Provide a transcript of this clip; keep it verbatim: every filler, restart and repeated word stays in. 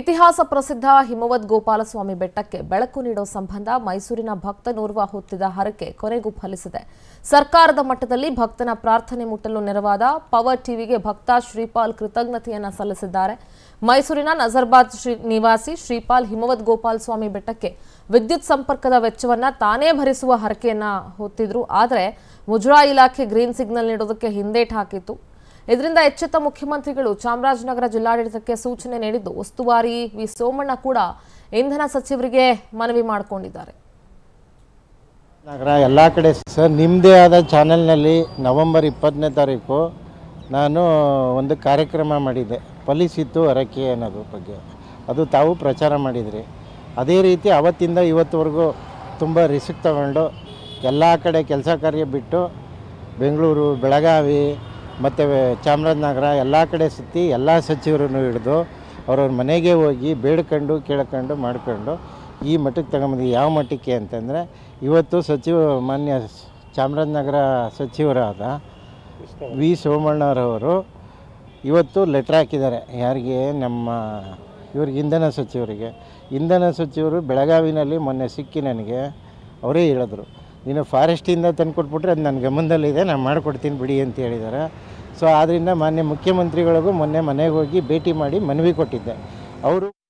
ಇತಿಹಾಸ ಪ್ರಸಿದ್ಧ ಹಿಮವದ್ ಗೋಪಾಲಸ್ವಾಮಿ ಬೆಟ್ಟಕ್ಕೆ ಬೆಳಕು ನೀಡುವ ಸಂಬಂಧ ಮೈಸೂರಿನ ಭಕ್ತನೋರ್ವ ಹೊತ್ತಿದ ಹರಕೆ ಕೊನೆಗೂ ಫಲಿಸಿದೆ. ಸರ್ಕಾರದ ಮಟ್ಟದಲ್ಲಿ ಭಕ್ತನ ಪ್ರಾರ್ಥನೆ ಮುಟ್ಟಲು ನೆರವಾದ ಪವರ್ ಟಿವಿಗೆ ಭಕ್ತ ಶ್ರೀಪಾಲ್ ಕೃತಜ್ಞತೆಯನ್ನು ಸಲ್ಲಿಸಿದ್ದಾರೆ. ಮೈಸೂರಿನ ನಜರ್ಬಾದ್ ನಿವಾಸಿ ಶ್ರೀಪಾಲ್ ಹಿಮವದ್ ಗೋಪಾಲಸ್ವಾಮಿ ಬೆಟ್ಟಕ್ಕೆ ವಿದ್ಯುತ್ ಸಂಪರ್ಕದ ವೆಚ್ಚವನ್ನು ತಾನೇ ಭರಿಸುವ ಹರಕೆಯನ್ನು ಹೊತ್ತಿದ್ರು. ಆದರೆ ಮುಜರಾಯಿ ಇಲಾಖೆ ಗ್ರೀನ್ ಸಿಗ್ನಲ್ ನೀಡೋದಕ್ಕೆ ಹಿಂದೇಟು ಹಾಕಿತ್ತು. ಇದರಿಂದ ಎಚ್ಚೆತ್ತ ಮುಖ್ಯಮಂತ್ರಿಗಳು ಚಾಮರಾಜನಗರ ಜಿಲ್ಲಾಡಳಿತಕ್ಕೆ ಸೂಚನೆ ನೀಡಿದ್ದು, ಉಸ್ತುವಾರಿ ವಿ ಸೋಮಣ್ಣ ಕೂಡ ಇಂಧನ ಸಚಿವರಿಗೆ ಮನವಿ ಮಾಡಿಕೊಂಡಿದ್ದಾರೆ. ನಗರ ಎಲ್ಲ ಕಡೆ ಸರ್ ನಿಮ್ಮದೇ ಆದ ಚಾನೆಲ್ನಲ್ಲಿ ನವೆಂಬರ್ ಇಪ್ಪತ್ತನೇ ತಾರೀಕು ನಾನು ಒಂದು ಕಾರ್ಯಕ್ರಮ ಮಾಡಿದೆ. ಫಲಿಸಿತ್ತು ಹರಕೆ ಅನ್ನೋದು ಬಗ್ಗೆ ಅದು ತಾವು ಪ್ರಚಾರ ಮಾಡಿದ್ರಿ. ಅದೇ ರೀತಿ ಅವತ್ತಿಂದ ಇವತ್ತುವರೆಗೂ ತುಂಬ ರಿಸ್ಕ್ ತಗೊಂಡು ಎಲ್ಲ ಕಡೆ ಕೆಲಸ ಕಾರ್ಯ ಬಿಟ್ಟು ಬೆಂಗಳೂರು, ಬೆಳಗಾವಿ ಮತ್ತು ಚಾಮರಾಜನಗರ ಎಲ್ಲ ಕಡೆ ಸುತ್ತಿ ಎಲ್ಲ ಸಚಿವರನ್ನು ಹಿಡಿದು ಅವ್ರವ್ರ ಮನೆಗೆ ಹೋಗಿ ಬೇಡ್ಕೊಂಡು ಕೇಳ್ಕೊಂಡು ಮಾಡ್ಕೊಂಡು ಈ ಮಟ್ಟಕ್ಕೆ ತಗೊಂಬಂದು. ಯಾವ ಮಟ್ಟಕ್ಕೆ ಅಂತಂದರೆ ಇವತ್ತು ಸಚಿವ ಮಾನ್ಯ ಚಾಮರಾಜನಗರ ಸಚಿವರಾದ ವಿ ಸೋಮಣ್ಣರವರು ಇವತ್ತು ಲೆಟ್ರ್ ಹಾಕಿದ್ದಾರೆ. ಯಾರಿಗೆ? ನಮ್ಮ ಇವ್ರಿಗೆ, ಇಂಧನ ಸಚಿವರಿಗೆ. ಇಂಧನ ಸಚಿವರು ಬೆಳಗಾವಿನಲ್ಲಿ ಮೊನ್ನೆ ಸಿಕ್ಕಿ ನನಗೆ ಅವರೇ ಹೇಳಿದ್ರು, ನೀನು ಫಾರೆಸ್ಟಿಂದ ತಂದು ಕೊಟ್ಬಿಟ್ರೆ ಅದು ನನ್ನ ಗಮನದಲ್ಲಿದೆ, ನಾನು ಮಾಡಿಕೊಡ್ತೀನಿ ಬಿಡಿ ಅಂತ ಹೇಳಿದ್ದಾರೆ. ಸೊ ಆದ್ದರಿಂದ ಮಾನ್ಯ ಮುಖ್ಯಮಂತ್ರಿಗಳಿಗೂ ಮೊನ್ನೆ ಮನೆಗೆ ಹೋಗಿ ಭೇಟಿ ಮಾಡಿ ಮನವಿ ಕೊಟ್ಟಿದ್ದೆ ಅವರು.